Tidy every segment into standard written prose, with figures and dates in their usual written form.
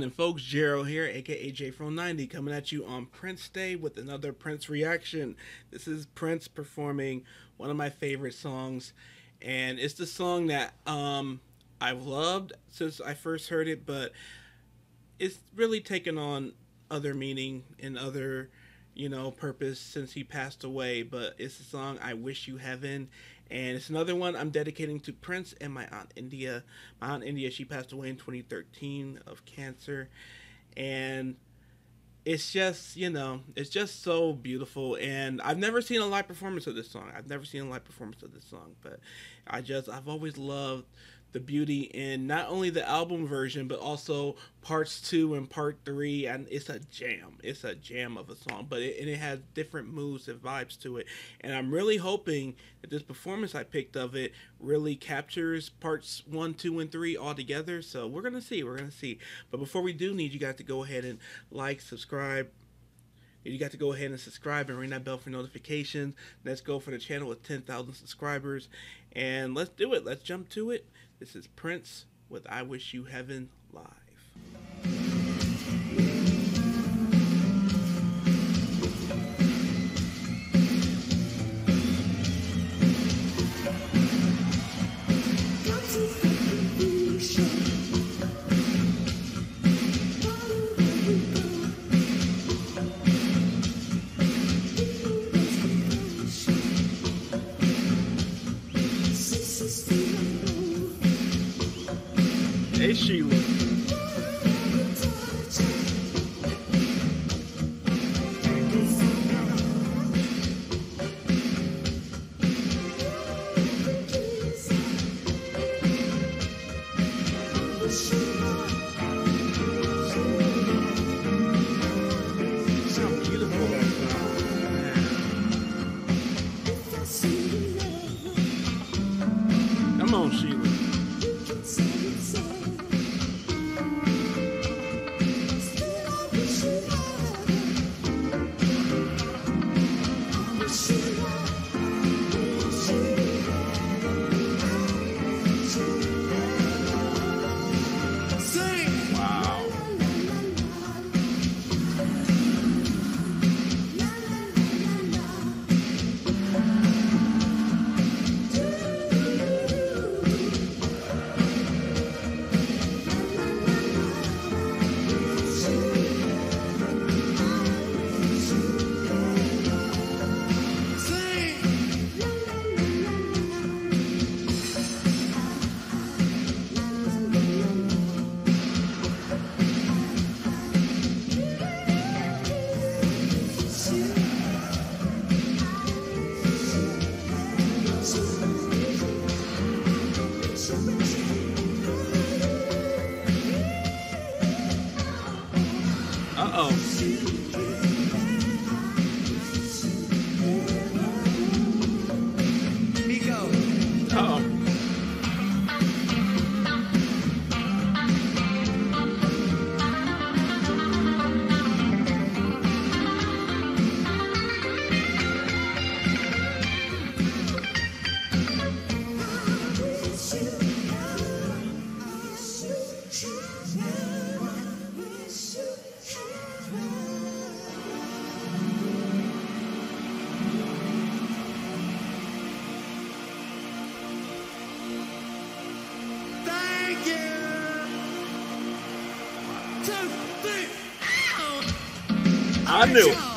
happening, folks? Jero here, aka JFro90, coming at you on Prince Day with another Prince reaction. This is Prince performing one of my favorite songs, and it's the song that I've loved since I first heard it, but it's really taken on other meaning and other, you know, purpose since he passed away. But it's the song I Wish You Heaven. And it's another one I'm dedicating to Prince and my Aunt India. My Aunt India, she passed away in 2013 of cancer. And it's just, you know, it's just so beautiful. And I've never seen a live performance of this song. But I've always loved the beauty in not only the album version, but also parts 2 and part 3. And it's a jam. It's a jam of a song, but it has different moods and vibes to it. And I'm really hoping that this performance I picked of it really captures parts 1, 2, and 3 all together. So we're going to see. But before we do, need you guys to go ahead and like, subscribe. You got to go ahead and subscribe and ring that bell for notifications. Let's go for the channel with 10,000 subscribers, and let's do it. Let's jump to it. This is Prince with I Wish You Heaven live. Hey, Sheila.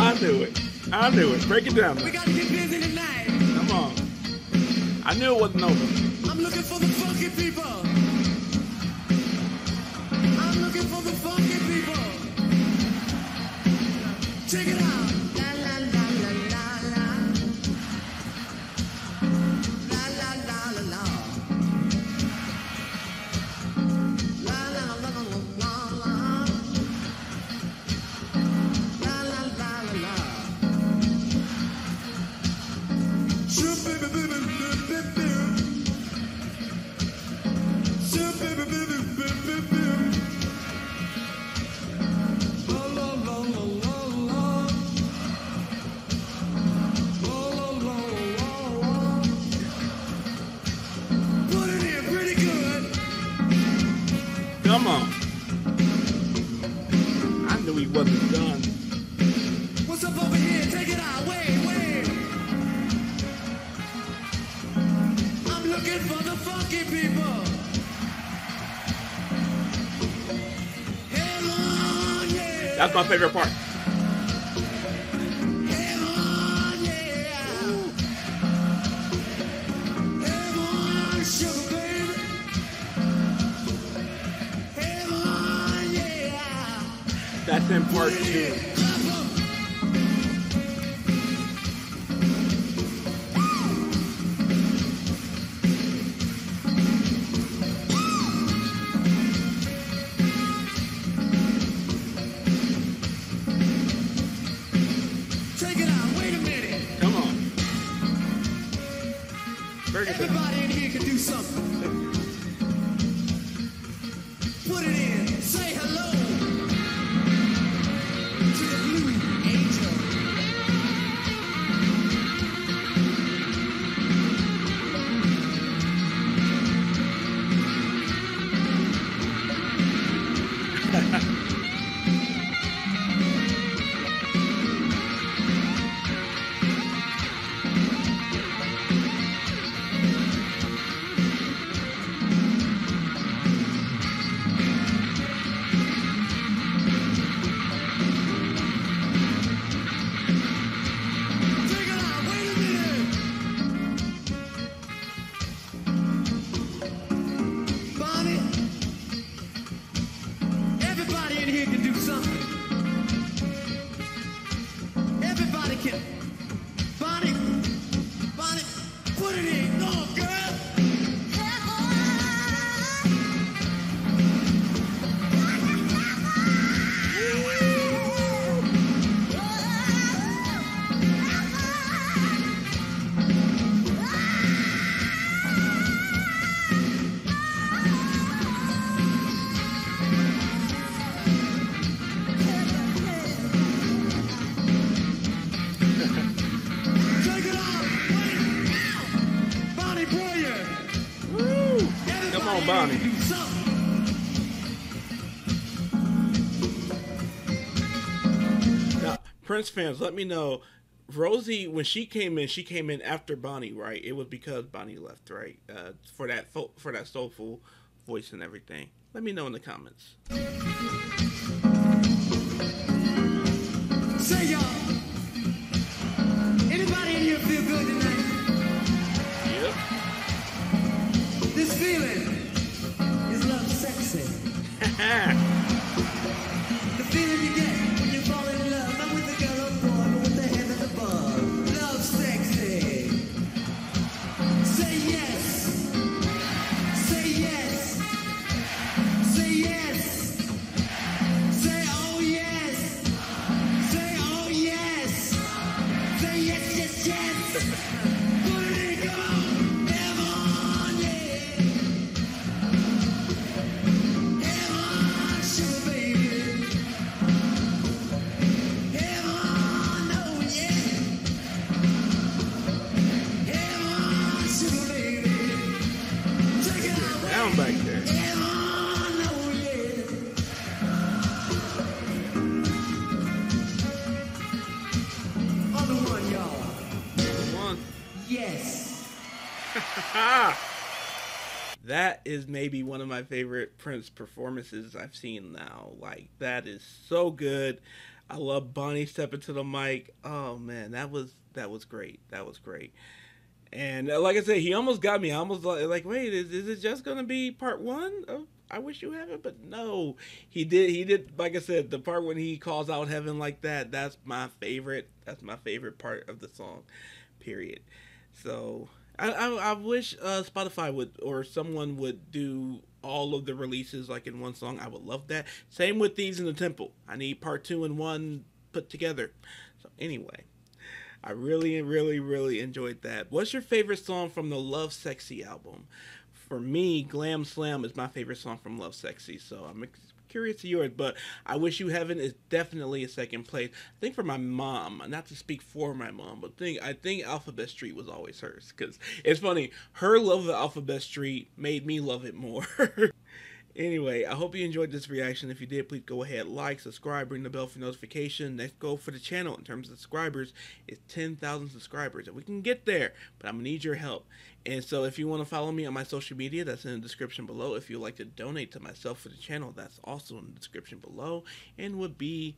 I knew it. Break it down. We gotta get busy tonight. Come on. I knew it wasn't over. I'm looking for the funky people. Check it out. La la la la la la. La la la la la. La la la la la la. La la la la la. Sure baby baby baby baby. Sure baby baby baby baby. Come on. knew he wasn't done. What's up over here? Take it out. Wait, wait. I'm looking for the funky people. Hell yeah. That's my favorite part. That's in part two. Take it out. Wait a minute. Come on. Everybody in here can do something. Put it in. Say hello. Bonnie. Now, Prince fans, let me know. Rosie, when she came in after Bonnie, right? It was because Bonnie left, right? For that soulful voice and everything. Let me know in the comments. Say y'all. Anybody in here feel good tonight? Yep. This feeling. The feeling you get when you fall in love, not with a girl or boy, but with the head of the ball. Love sexy. Say yes. Say yes. Say yes. Say oh yes. Say oh yes. Say yes, yes, yes. That is maybe one of my favorite Prince performances I've seen now. Like, that is so good. I love Bonnie stepping to the mic. Oh man, that was great. That was great. And like I said, he almost got me. I almost like, wait, is it just gonna be part one of I Wish You Heaven? But no, he did. Like I said, the part when he calls out heaven like that. That's my favorite. That's my favorite part of the song. Period. So. I wish Spotify would, or someone would, do all of the releases like in one song. I would love that. Same with Thieves in the Temple. I need part 2 and 1 put together. So anyway, I really, really, really enjoyed that. What's your favorite song from the Love Sexy album? For me, Glam Slam is my favorite song from Love Sexy. So I'm curious to yours, but I Wish You Heaven is definitely a second place. I think for my mom, not to speak for my mom, but I think Alphabet Street was always hers, because it's funny, her love of Alphabet Street made me love it more. Anyway, I hope you enjoyed this reaction. If you did, please go ahead, like, subscribe, ring the bell for notification. Next goal for the channel in terms of subscribers is 10,000 subscribers. If we can get there, but I'm gonna need your help. And so if you want to follow me on my social media, that's in the description below. If you'd like to donate to myself for the channel, that's also in the description below and would be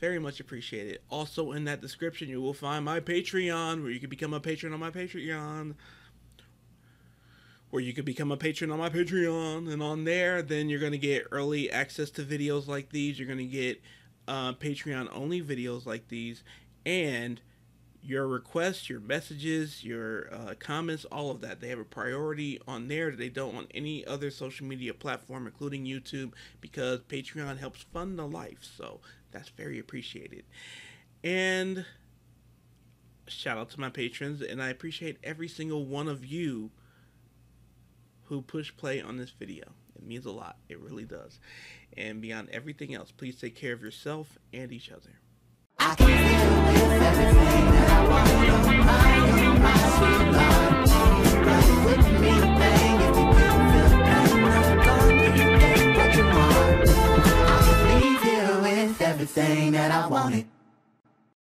very much appreciated. Also in that description, you will find my Patreon, where you can become a patron on my Patreon. Where you could become a patron on my Patreon, and on there, then you're going to get early access to videos like these. You're going to get Patreon-only videos like these, and your requests, your messages, your comments, all of that. They have a priority on there that they don't on any other social media platform, including YouTube, because Patreon helps fund the life, so that's very appreciated. And shout out to my patrons, and I appreciate every single one of you who push play on this video. It means a lot, it really does. And beyond everything else, please take care of yourself and each other. I can feel this, everything that I want. My sweet love, run with me, bang, if you can feel pain, gone, if you take what you want. I can leave you with everything that I wanted.